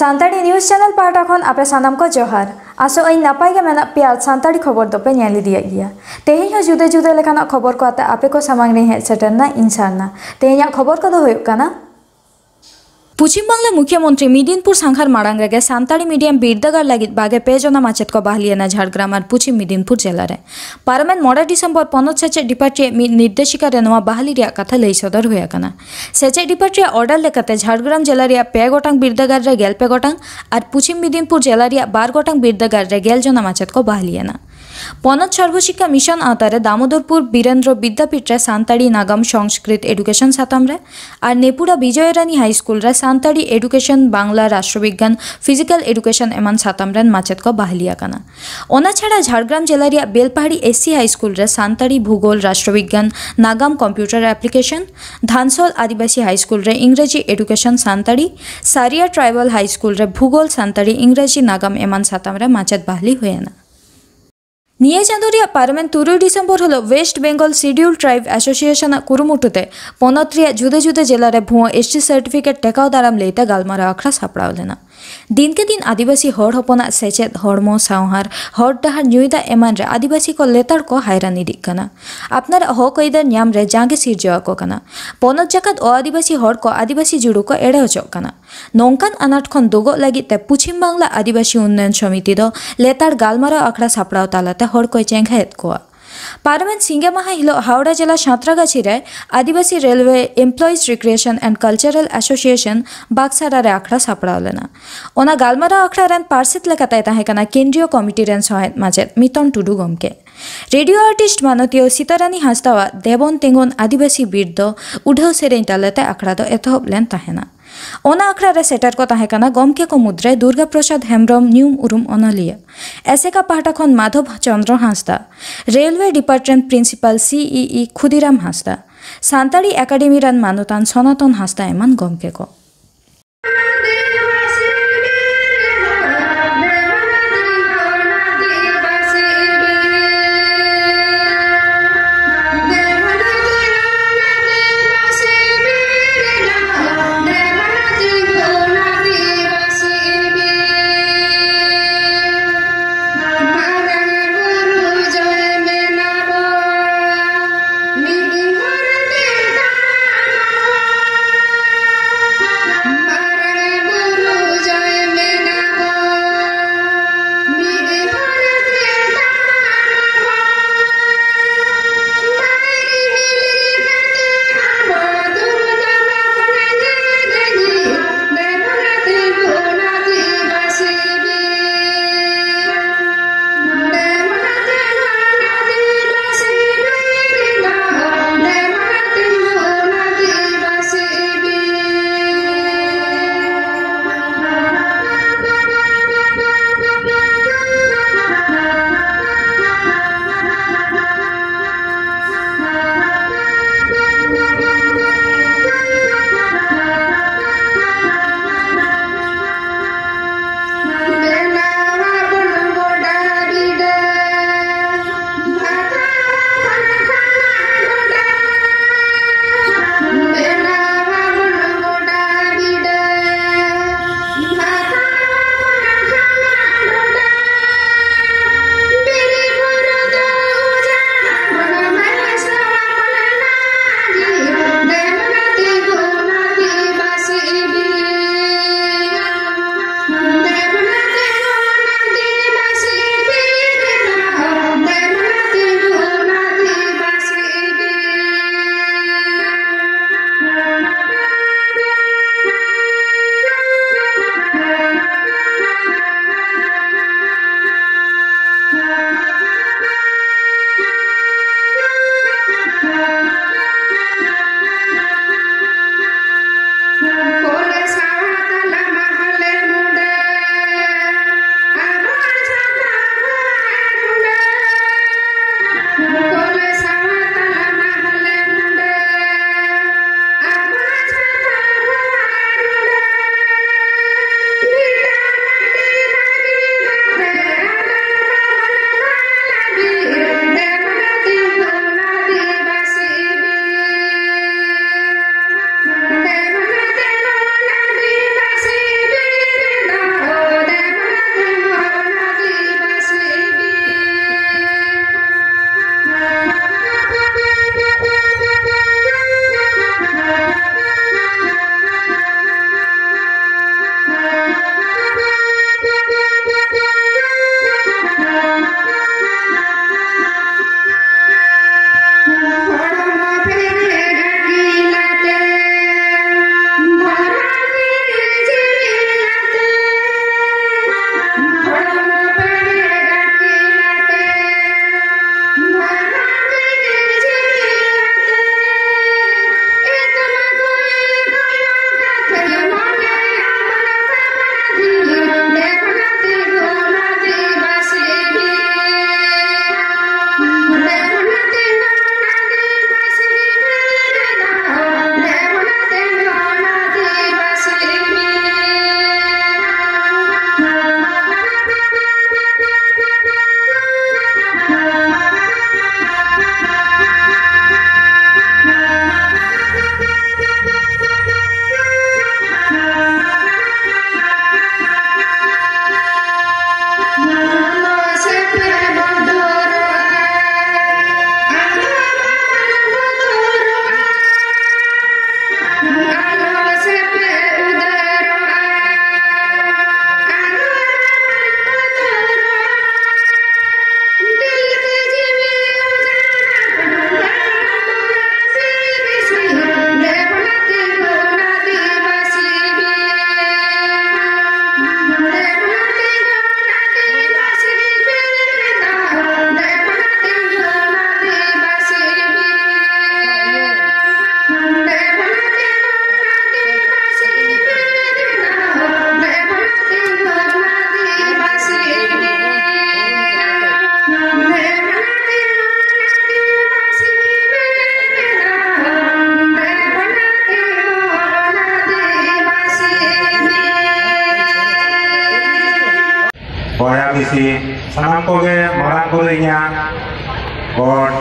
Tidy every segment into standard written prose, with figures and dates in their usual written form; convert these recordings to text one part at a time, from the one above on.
Santali News Channel Patakhon ape sanam ko johar. Aso ain napai ke mana piyat Santali khobor dope nyali dia iya. Tehinya jude-jude lekana khobor ko ata ape ko samang rehe seterna insana. Tehinya khobor ko do hoyuk kana. Puchim Bangla Mukhyamantri Midinpur Sanghar Marang rege Santali medium birdagar lagit bage pejona machet ko bahliena Jhargram ar Puchim Midinpur jela re. Parliament 9 Desember ponot sechek department mid nirdeshika re noa bahli reyak katha lei sodor hoy akana. Sechek department order lekate Jhargram jela reyak 5 gotang birdagar re 11 gotang ar Puchim Midinpur jela reyak 12 gotang birdagar re 11 jona machet ko bahliena. Ponot Sarvashikha Mission atare Damodorpur Birendra Vidyapeeth re Santali Nagam Sanskrit Education Satam re ar Nepura Bijoy Rani High School re Santali Education Bangla Rashtrobigyan Physical Education eman satam ren machet ko bahaliya kana. Ona chhara Jhargram jela reyak Belpahari SC High School re Santali Bhugol Rashtrobigyan Nagam Computer Application, Dhansol Adivasi High School re Ingraji Education Santali, Saria Tribal High School re Bhugol Santali Ingraji Nagam eman satam re machet bahali hoyena. Nia Chandoria Parliament 2 Desember holo West Bengal Scheduled Tribe Association Kurumutute, Ponotria Jude Jela Rebhu ST Certificate Tekao Daram Leta Galmara Akras Hapravlena. Dinke din Adivasi Hor Hopona Sechet Hormo Sauhar, Hor Dahar Nuida Emanre Adivasi ko Letar ko Hairanidikana. Apnar Hokoider Nyamre Jangi Sirjoa Kokana. Ponot Jakat O Adivasi Horko Adivasi Juruko Edo Chokana. Nonkan Anatkon Dogo Lagite Puchim Bangla Adivasi Unnen Somitido, Letar Galmara Akras Haprav Talata. Hor koi cheng het koa. Parliament Singha Maha hilo Howrah jela Satragachi re Adivasi Railway Employees Recreation and Cultural Association Baksara re akhra sapra lena. Ona Galmara akhra ran parsit lekatai tahe kana Kendriyo Committee ran sohet machet Miton Tudu gomke. Radio artist Manotiyo Sitarani Hasdawa Devon Tengon Adivasi birdo Udhav seren talete akhra do etob len tahena. Ona akhra re setar ko tahe kana gomke ko mudre Durga Prasad Hembrom Neum Urum onalia. Aseka Patakhon Madhav Chandra Hasda, Railway Department Principal CEE Khudiram Hasda, Santali Academy Ran Manutan Sonaton Hasda eman gomkeko. Salam koge orang kodenya kon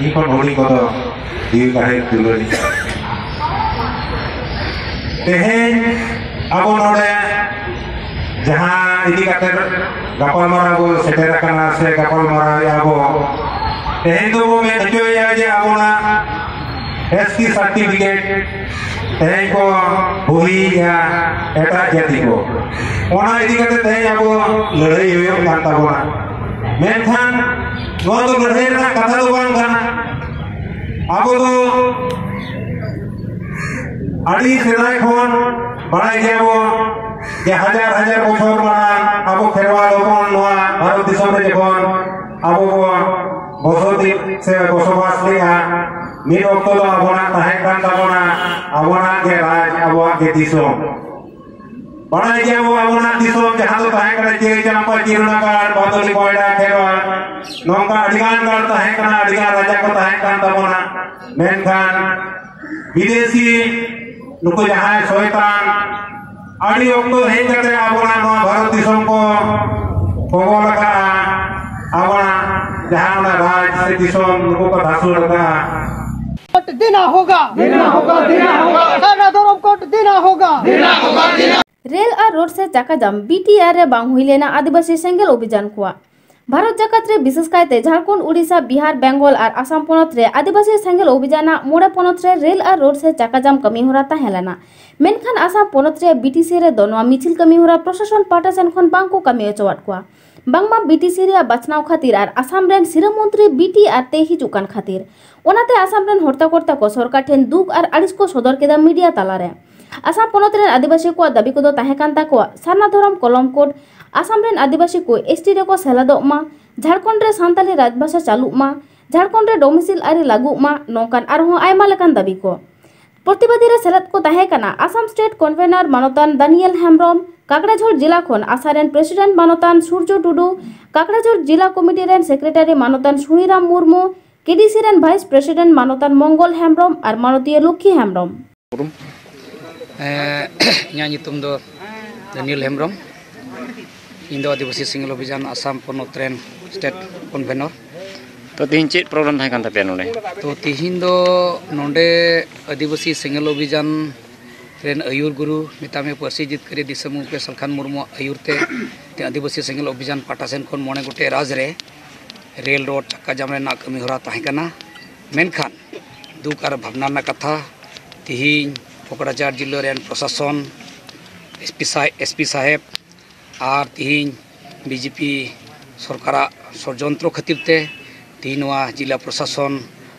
ikon holi kodo di kahit dulu nih. Teheng aku nolnya jahat ini kata kapal mora aku setera karena saya kapal mora ya aku. Teheng tuh aku mencuci aja aku na ST certificate. Teheng ko bui ya eta jadi ko. Ona ini kata teheng aku ngeri yuk kata aku na. Menhan waktu ngeri na kata tuan karena aku tuh Adi selai kon, balai jabo, ya hajar-hajar bocor mana, abu kerwalo kon noa, baru disampe kon, abu bosot di se bosobas liha, ni waktu lo abu nak tahekkan takona, abu nak geraj, abu ake tisom, balai jabo abu nak tisom, jahat lo tahekkan jiri jampa jirunakar, batu li koida kerwal, nongka adikan kar tahekkan, adikan raja ko tahekkan takona, menkan, bidesi. Nuku jahat soetan, adi waktu hengkate abona no Bharat disongko, kongo laka abona jahat na raj disong nuku padasu laka. Kot dina hoga, dina hoga, dina hoga. Karena dorong kot dina hoga, dina hoga, dina. Rail ar road se caka jam BTR ya bang huilena adibasi sengel obijan kuwa. Bharat jakat re bishes kaite Jharkhand, Odisha, Bihar, Bengal ar Assam ponot re adibasi sengel obijana mora ponot re rail ar road se chaka jam kami horata helena. Menkhan Assam ponot re BTC re donwa michil kami hora proseson pata sen khon bangko kami echowat kwa. Bangma BTC re bachnao khatir ar Assam ren siramontri BTR te hijukan khatir. Onate Assam ren horta korta ko sorkar then duk ar adis ko sodor keda media talare. Assam ponot ren adibasi ko dabi kodo tahekan takwa sarna dhorom kolom code Assam ren adibasi ko ST re ko seladok ma, Jharkhand re Santali rajbhasha chaluk ma, Jharkhand re domicile are laguk ma, nongkan arhon aima lekan dabi ko. Protibadi re selad ko tahe kana Assam State Convener Manotan Daniel Hembrom, Kakrajhor jila khon ASA ren President Manotan Surjo Tudu, Kakrajhor jila committee ren Secretary Manotan Suniram Murmu, KDC ren Vice President Manotan Mongol Hembrom ar Manotiya Lukhi Hembrom. Nya nyitum do Daniel Hembrom. Indo adibasi sengel obijan Assam ponot ren State Convener. To tihin cek problem tahekan tapi anone. To tihin do nonde adibasi sengel obijan ren ayur guru mitame persijit kere disemu ke Salkhan Murmu ayur te adibasi sengel obijan patasen kon mone gote raj re rail road kajam re na kami hora tahekana. Menkhan duk ar bhavna na katha tihin Kokrajhar jilla ren prosason SP saheb आर तीन BJP सरकारा षडयंत्र खातिरते तीन जिला प्रशासन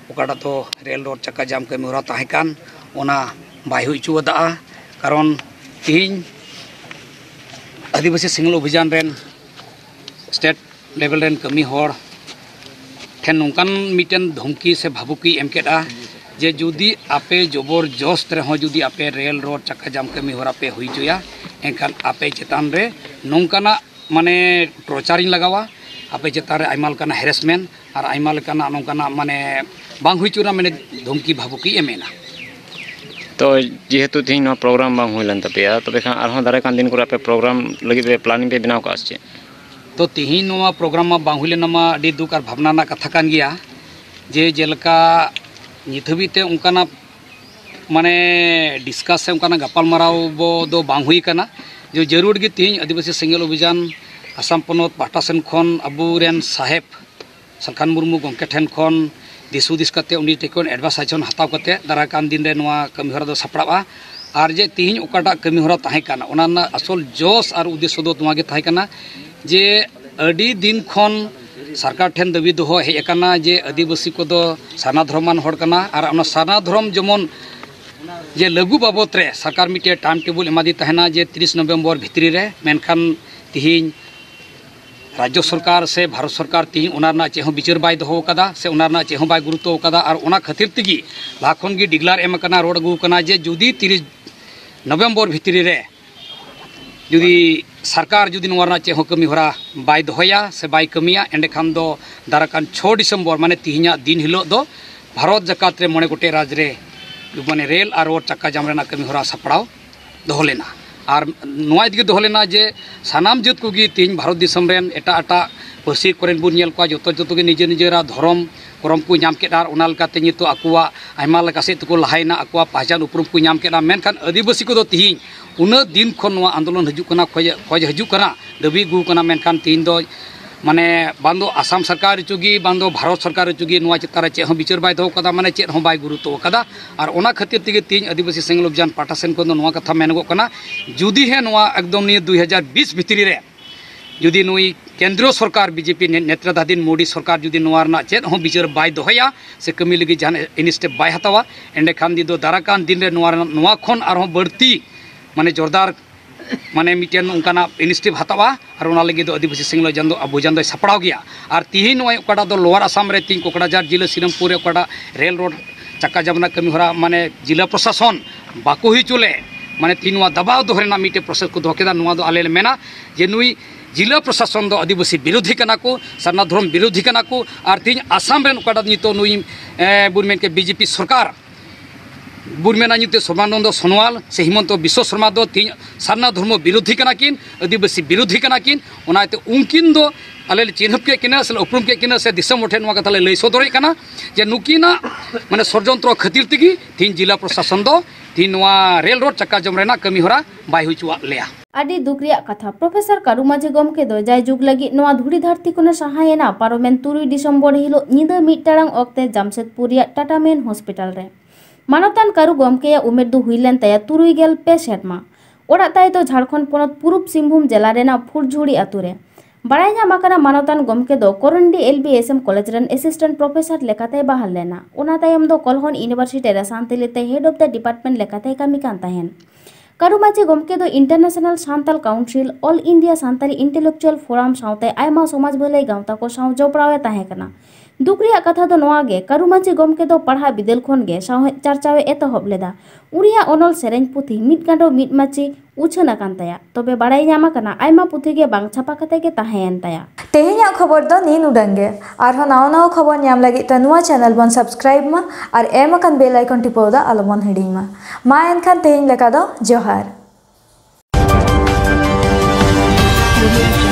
ओकाटा तो रेल रोड चक्का जाम के मोहरा ताहेकान ओना बाय हुई चुदा कारण तीन आदिवासी सिंगल अभियान रेन स्टेट लेवल रेन कमी होर ठेन नोंकान मिटन धमकी से भाबुकी एमकेदा जे जुदी आपे जोबोर जोश तरह जुदी आपे रेल रोड चक्का जाम के मोहरा पे हुई जुया एंकन आपे चेतान रे nongkana mane procharing lagawa ape jetare aimal kana harassment ar aimal kana nongkana mane bang huichura mane dhomki bhabuki emena to jehetu tehin no program bang huilan tapya tobe khan arhon dare kan din kore ape program lagi be planning be binaw ka asche to tehin no program ma bang huilen ma adi dukar bhavna na katha kan gya je jelka nithabi te onkana mane discuss se onkana gapal marao bo do bang hui kana जो जरूर गे तीन आदिवासी सिंगल अभियान आसाम पनोत पाटा सेन खन अबुरेन साहेब Salkhan Murmu गंके ठेन खन दिसु दिस करते उनी टेकन एडवाइसन हताव करते दराकान दिन रे नवा कमी हरा दो सपड़ावा आर जे तीन ओकाटा कमी हरा ताहे काना ओनाना असल जोश आर उद्देश्य दो तुमागे ताहे काना जे अडी दिन खन सरकार ठेन दबी दोहो हे काना जे आदिवासी को दो साना धर्मान हर काना आर ओना साना धर्म जमन जे लघु बाबत रे सरकार मिटे टाइम टेबल एमादी तहना जे 30 नवंबर भितरी रे मेनखान तिहिन राज्य सरकार से भारत सरकार तिहिन उनारना चेहो बिचर बाय दहो कदा से उनारना चेहो बाय गुरुत्व कदा और उना खतिर तिगी लाखोन की डिग्लार एम कना रोड गु कना जे जुदी 30 नवंबर भितरी रे जुदी सरकार जुदी नवरना चेहो कमी होरा बाय दहोया से बाय कमिया एंडे खान दो दरकान 6 दिसंबर माने तिहिना दिन हिलो दो भारत जकात रे मणे गोटे राज रे मने रेल आर रोड चक्का जाम रेना कमी होरा सपड़ाव दोहलेना আর নয় দিকে দহলেনা যে সানাম জাত কোগি তিন ভারত দেশম রেন এটা এটা পার্সি করেন বুন নেল কোয়া যত যত গে নিজে নিজেরা ধরম করম কো নাম কেদার ওনাল কাতে নিতো আকুয়া আইমা লাকাসে তুকো লাহাইনা আকুয়া পাহজান উপরম কো নাম কেদা মেনখান আদিবাসী কো দো তিহিন উনা দিন খন নোয়া আন্দোলন হজুক কনা খোজ হজুক কনা দবি গু কনা মেনখান তিন দো mane bando Assam sarkar chugi bando Bharat sarkar chugi nuwa chitara che hom bichar bai dho kada mane che hom bai guru to kada ar ona khatir tige tin adibasi senglob jan patasen ko nuwa katha menego kana judi he nuwa ekdom ni 2020 bhitri re judi nui kendro sarkar BJP netradadin Modi sarkar judi nuwa rna che hom bichar bai dohaya se kami lagi jan instep bai hatawa ende khan di do darakan din re nuwa khon ar hom barti mane jordar mane miten onkana initiative hatawa ar ona lagi do adibasi singlo jando abu jando saprao gya ar tihin noi okada do lower Assam re tin Kokrajhar jila Sirampur re okada rail road chakka jamna kami hora mane jila prashason baku hi chule mane tinwa dabao do rena mite process ko dhokeda nuwa do alel mena je nui jila prashason do adibasi birodhi kana ko sarna dhorom birodhi kana ko ar tin Assam ren okada nito nui burmen ke BJP sarkar Burmena nyute Sarbananda Sonowal se Himanta Biswa Sarma do tin sarna dharma birodhi kana kin adibasi birodhi kana kin onate unkin do alel chinhap ke kina sel uprum ke kina se disam uthe nuwa katha le lei sodore kana je nukina mane sorjontro khatir tigi tin jila prashason do tin nuwa rail road chakka jam rena kami hora bai huchuwa leya adi duk riya katha professor Karumaje gomke do jai jug lagi nuwa dhuri dharti kono sahayena paromen 3 Desember hilog nida mid tarang okte Jamshedpur riya Tata Main hospital re Manatan Karu gomkeya umer do huilen taya 53 serma orak tai do Jharkhand ponot Purub Singhbum jela rena Phurjhuri atu re barai nyama kana Manatan gomke do Korondi LBSM college ren assistant professor lekate bahal lena ona tayam do Kolhon university re Santali te head of the department lekate kami kan tahen Karumaje gomke do international Santal council all India Santali intellectual forum saute aima somaj bhalai gaunta ko sau joprawe tahe kana दुख रिया कथा दो नोआ गे Karumaje गमके दो पढ़ा बिदल खन गे साहे चर्चावे एतहब लेदा उरिया अनल सेरेंज पुथी मिट गांडो मिट माची उछन आकान तया तबे बाड़ाई नामा कना आइमा पुथी गे बांग छापा कते के ताहेन तया तेहेया खबर दो नी नुडंगे आर ह नाव नाव खबर न्याम लागि त नुआ चैनल बन सब्सक्राइब मा आर एम कन बेल आइकन टिपोदा अलमन हेडिंग मा मायन खान तेहेन लका दो जोहार